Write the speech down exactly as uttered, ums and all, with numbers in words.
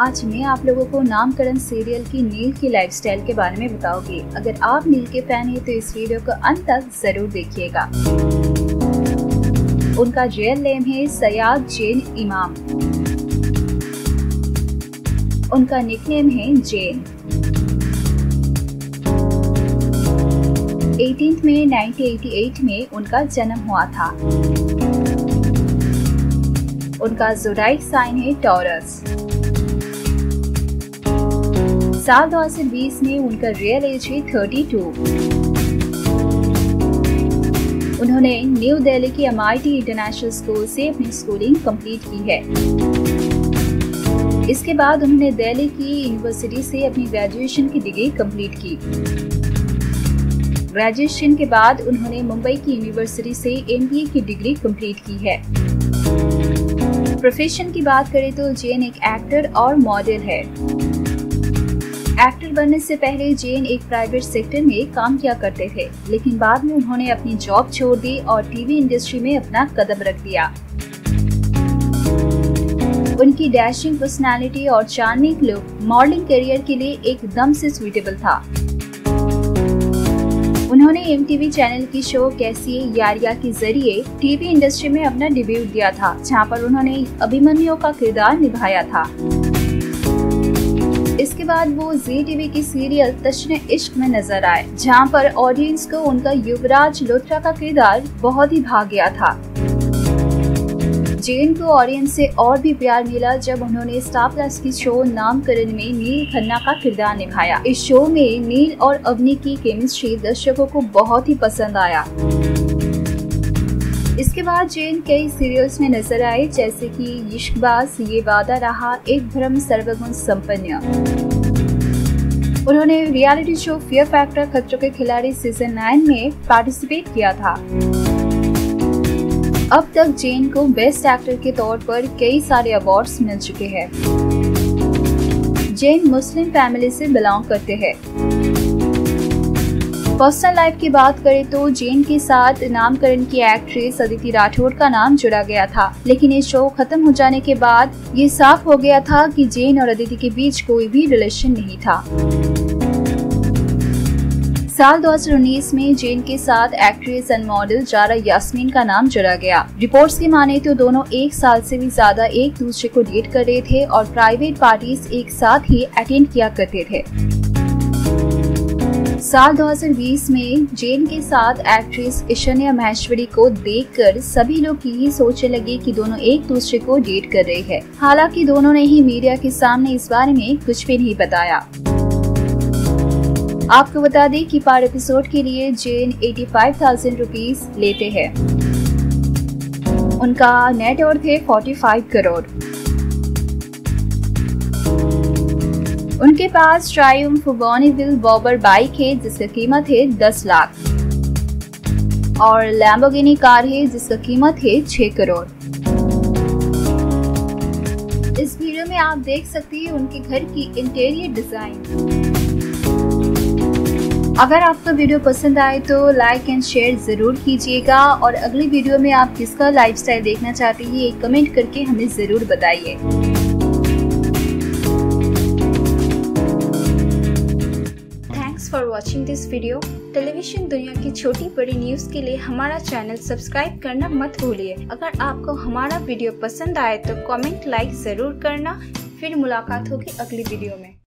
आज मैं आप लोगों को नामकरण सीरियल की नील की लाइफस्टाइल के बारे में बताऊंगी। अगर आप नील के फैन हैं तो इस वीडियो को अंत तक जरूर देखिएगा। उनका रियल नेम है सैयद जैन इमाम। उनका निकनेम है जैन। अठारह मई उन्नीस सौ अठासी में उनका जन्म हुआ था। उनका जोडाइक साइन है टॉरस। साल दो हज़ार बीस में उनका रियल एज है बत्तीस। उन्होंने न्यू दिल्ली की M I T international school से अपनी स्कूलिंग कंप्लीट की है। इसके बाद उन्होंने दिल्ली की यूनिवर्सिटी से अपनी ग्रेजुएशन की डिग्री कंप्लीट की। ग्रेजुएशन के बाद उन्होंने मुंबई की यूनिवर्सिटी से एम बी ए की डिग्री कंप्लीट की है। प्रोफेशन की बात करें तो जैन एक एक्टर और मॉडल है। एक्टर बनने से पहले जैन एक प्राइवेट सेक्टर में काम किया करते थे, लेकिन बाद में उन्होंने अपनी जॉब छोड़ दी और टीवी इंडस्ट्री में अपना कदम रख दिया। उनकी डैशिंग पर्सनैलिटी और चार्मिंग लुक मॉडलिंग करियर के लिए एकदम से सुइटेबल था। उन्होंने एम टी वी चैनल की शो कैसी ये यारियां के जरिए टीवी इंडस्ट्री में अपना डेब्यू दिया था, जहां पर उन्होंने अभिमन्यु का किरदार निभाया था। इसके बाद वो जी टीवी की सीरियल तशन इश्क में नजर आए, जहां पर ऑडियंस को उनका युवराज लुथरा का किरदार बहुत ही भा गया था। जैन को ऑडियंस से और भी प्यार मिला जब उन्होंने स्टार प्लस की शो नामकरण में नील खन्ना का किरदार निभाया। इस शो में नील और अवनी की केमिस्ट्री दर्शकों को बहुत ही पसंद आया। इसके बाद जैन कई सीरियल्स में नजर आए, जैसे कि इश्क़बाज़, ये वादा रहा, एक भ्रम सर्वगुण संपन्न। उन्होंने रियलिटी शो फियर फैक्टर खतरों के खिलाड़ी सीजन नाइन में पार्टिसिपेट किया था। अब तक जैन को बेस्ट एक्टर के तौर पर कई सारे अवार्ड्स मिल चुके हैं। जैन मुस्लिम फैमिली से बिलोंग करते हैं। पर्सनल लाइफ की बात करें तो जैन के साथ नामकरण की एक्ट्रेस अदिति राठौड़ का नाम जुड़ा गया था, लेकिन ये शो खत्म हो जाने के बाद ये साफ हो गया था कि जैन और अदिति के बीच कोई भी रिलेशन नहीं था। साल दो हज़ार उन्नीस में जैन के साथ actress and model Zara Yasmin का नाम जुड़ा गया। रिपोर्ट्स की माने तो दोनों एक साल से भी ज्यादा एक दूसरे को डेट कर रहे थे और प्राइवेट पार्टीज एक साथ ही अटेंड किया करते थे। साल दो हज़ार बीस में जैन के साथ एक्ट्रेस इशन्या महेश्वरी को देखकर सभी लोग यही सोचने लगे कि दोनों एक दूसरे को डेट कर रहे हैं। हालांकि दोनों ने ही मीडिया के सामने इस बारे में कुछ भी नहीं बताया। आपको बता दें कि पर एपिसोड के लिए जैन पचासी हज़ार रुपीस लेते हैं। उनका नेटवर्थ है पैंतालीस करोड़। उनके पास ट्रायम्फ बॉनीविल बॉबर बाइक है जिसका कीमत है दस लाख और लैम्बोर्गिनी कार है जिसका कीमत है छह करोड़। इस वीडियो में आप देख सकते हैं उनके घर की इंटीरियर डिजाइन। अगर आपका वीडियो पसंद आए तो लाइक एंड शेयर ज़रूर कीजिएगा और अगली वीडियो में आप किसका लाइफस्टाइल देखना चाहते हैं ये कमेंट करके हमें ज़रूर बताइए। For watching this video. Television दुनिया की छोटी बड़ी न्यूज के लिए हमारा चैनल सब्सक्राइब करना मत भूलिए। अगर आपको हमारा वीडियो पसंद आए तो कमेंट लाइक जरूर करना। फिर मुलाकात होगी अगली वीडियो में।